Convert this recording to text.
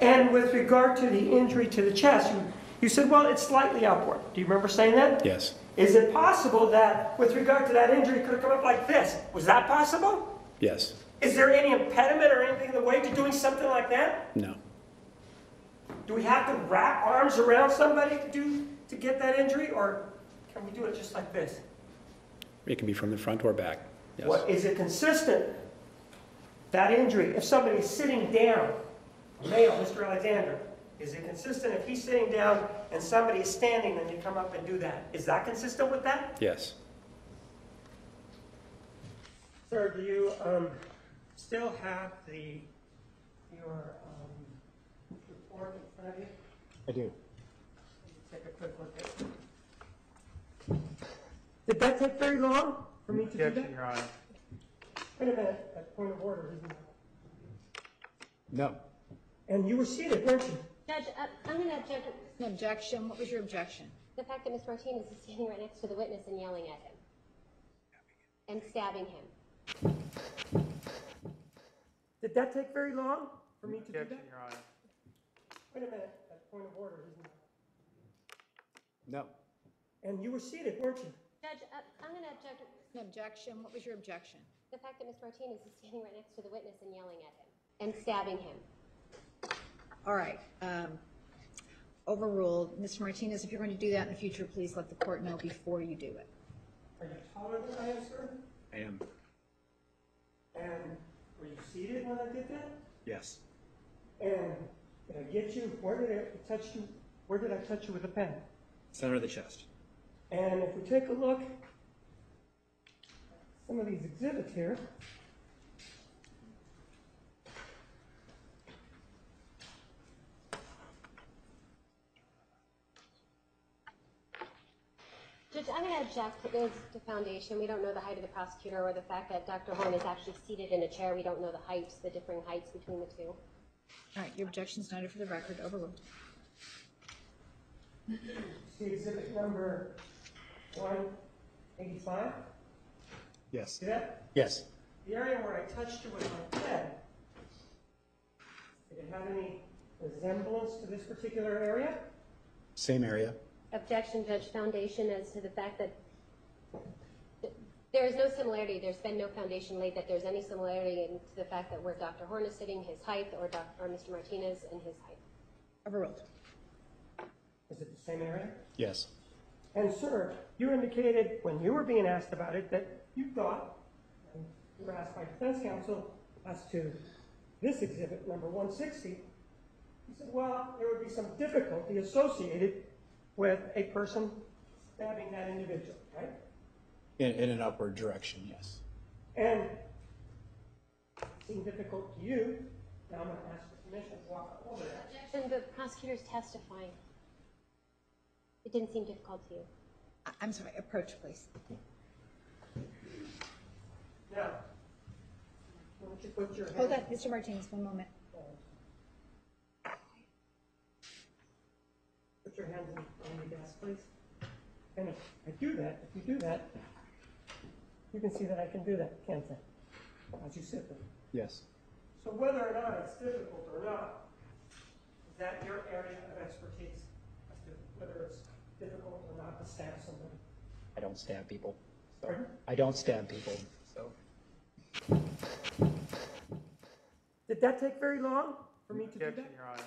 And with regard to the injury to the chest, you said, well, it's slightly upward. Do you remember saying that? Yes. Is it possible that with regard to that injury, it could have come up like this? Was that possible? Yes. Is there any impediment or anything in the way to doing something like that? No. Do we have to wrap arms around somebody to get that injury, or can we do it just like this? It can be from the front or back. Yes. What, is it consistent, that injury? If somebody's sitting down, a male, Mr. Alexander, is it consistent if he's sitting down and somebody is standing and you come up and do that? Is that consistent with that? Yes. Sir, do you still have your report in front of you? I do. Take a quick look at it. Did that take very long for me to do that? Your Honor. Wait a minute. That's point of order, isn't it? No. And you were seated, weren't you? Judge, I'm going to object. An objection? What was your objection? The fact that Ms. Martinez is standing right next to the witness and yelling at him. And stabbing him. Did that take very long for me to do that? Your Honor. Wait a minute. That's point of order, isn't it? No. And you were seated, weren't you? Judge, I'm going to object. An objection? What was your objection? The fact that Ms. Martinez is standing right next to the witness and yelling at him. And stabbing him. All right. Overruled. Mr. Martinez, if you're going to do that in the future, please let the court know before you do it. Are you taller than I am, sir? I am. And were you seated when I did that? Yes. And did I get you? Where did I touch you? Where did I touch you with a pen? Center of the chest. And if we take a look at some of these exhibits here, I'm going to object. It is the foundation. We don't know the height of the prosecutor or the fact that Dr. Horn is actually seated in a chair. We don't know the heights, the differing heights between the two. All right. Your objection is noted for the record. Overruled. See exhibit number 185? Yes. See that? Yes. The area where I touched you with my pen, did it have any resemblance to this particular area? Same area. Objection, Judge. Foundation as to the fact that there is no similarity. There's been no foundation laid that there's any similarity in to the fact that where Dr. Horn is sitting, his height, or Mr. Martinez and his height. Overruled. Is it the same area? Yes. And, sir, you indicated when you were being asked about it that you thought, and you were asked by defense counsel as to this exhibit, number 160, you said, well, there would be some difficulty associated with a person stabbing that individual, right? In an upward direction, yes. And it seemed difficult to you. Now I'm going to ask the commission to walk over that. Objection, the prosecutor's testifying. It didn't seem difficult to you. I'm sorry, approach, please. Now, why don't you put your hand... Hold on, Mr. Martinez, one moment. Put your hands on the desk, please. And if I do that, if you do that, you can see that I can do that, can't I? As you sit there. Yes. So whether or not it's difficult or not, is that your area of expertise? As to whether it's difficult or not to stab somebody? I don't stab people. So. Pardon? I don't stab people. So. Did that take very long for me to do that? Your Honor.